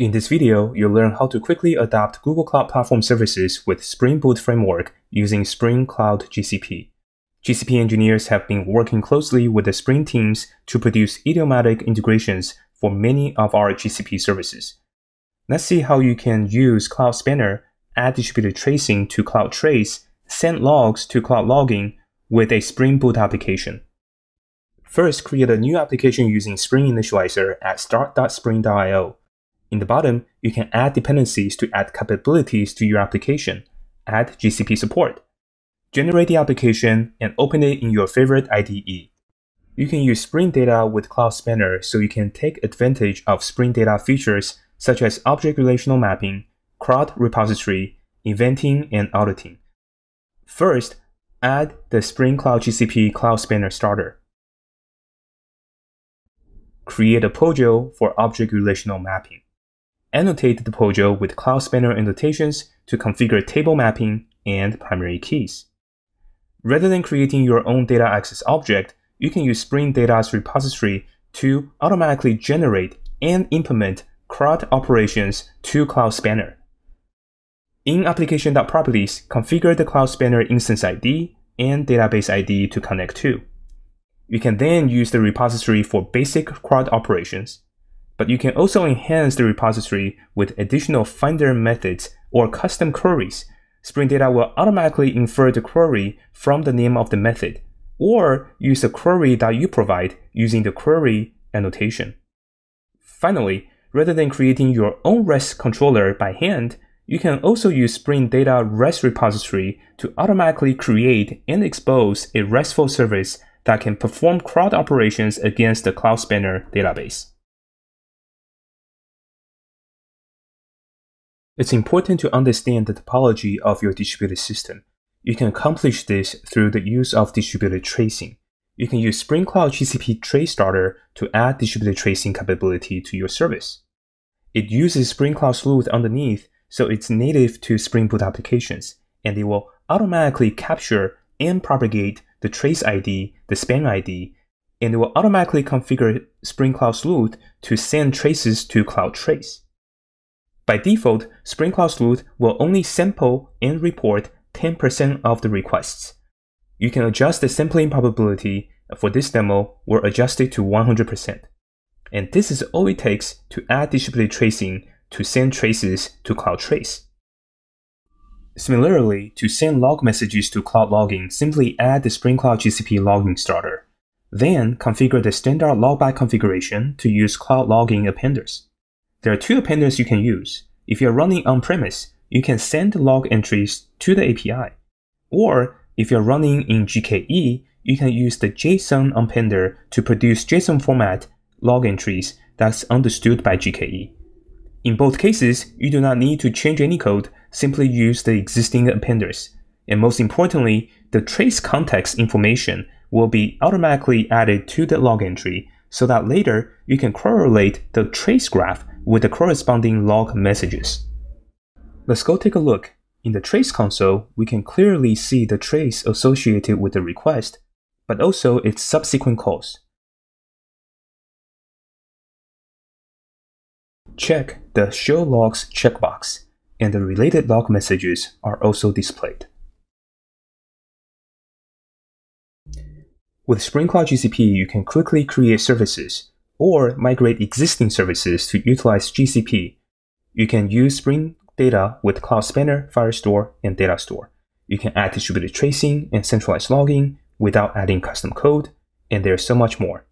In this video, you'll learn how to quickly adopt Google Cloud Platform services with Spring Boot framework using Spring Cloud GCP. GCP engineers have been working closely with the Spring teams to produce idiomatic integrations for many of our GCP services. Let's see how you can use Cloud Spanner, add distributed tracing to Cloud Trace, send logs to Cloud Logging with a Spring Boot application. First, create a new application using Spring Initializer at start.spring.io. In the bottom, you can add dependencies to add capabilities to your application, add GCP support. Generate the application and open it in your favorite IDE. You can use Spring Data with Cloud Spanner so you can take advantage of Spring Data features such as object relational mapping, CRUD repository, eventing, and auditing. First, add the Spring Cloud GCP Cloud Spanner starter. Create a POJO for object relational mapping. Annotate the POJO with Cloud Spanner annotations to configure table mapping and primary keys. Rather than creating your own data access object, you can use Spring Data's repository to automatically generate and implement CRUD operations to Cloud Spanner. In application.properties, configure the Cloud Spanner instance ID and database ID to connect to. You can then use the repository for basic CRUD operations, but you can also enhance the repository with additional finder methods or custom queries. Spring Data will automatically infer the query from the name of the method, or use the query that you provide using the query annotation. Finally, rather than creating your own REST controller by hand, you can also use Spring Data REST repository to automatically create and expose a RESTful service that can perform CRUD operations against the Cloud Spanner database. It's important to understand the topology of your distributed system. You can accomplish this through the use of distributed tracing. You can use Spring Cloud GCP Trace Starter to add distributed tracing capability to your service. It uses Spring Cloud Sleuth underneath, so it's native to Spring Boot applications, and it will automatically capture and propagate the trace ID, the span ID, and it will automatically configure Spring Cloud Sleuth to send traces to Cloud Trace. By default, Spring Cloud Sleuth will only sample and report 10% of the requests. You can adjust the sampling probability for this demo or adjust it to 100%. And this is all it takes to add distributed tracing to send traces to Cloud Trace. Similarly, to send log messages to Cloud Logging, simply add the Spring Cloud GCP Logging Starter. Then configure the standard logback configuration to use Cloud Logging appenders. There are two appenders you can use. If you're running on-premise, you can send log entries to the API. Or if you're running in GKE, you can use the JSON appender to produce JSON format log entries that's understood by GKE. In both cases, you do not need to change any code, simply use the existing appenders. And most importantly, the trace context information will be automatically added to the log entry so that later you can correlate the trace graph with the corresponding log messages. Let's go take a look. In the Trace console, we can clearly see the trace associated with the request, but also its subsequent calls. Check the Show Logs checkbox, and the related log messages are also displayed. With Spring Cloud GCP, you can quickly create services or migrate existing services to utilize GCP. You can use Spring Data with Cloud Spanner, Firestore, and Datastore. You can add distributed tracing and centralized logging without adding custom code, and there's so much more.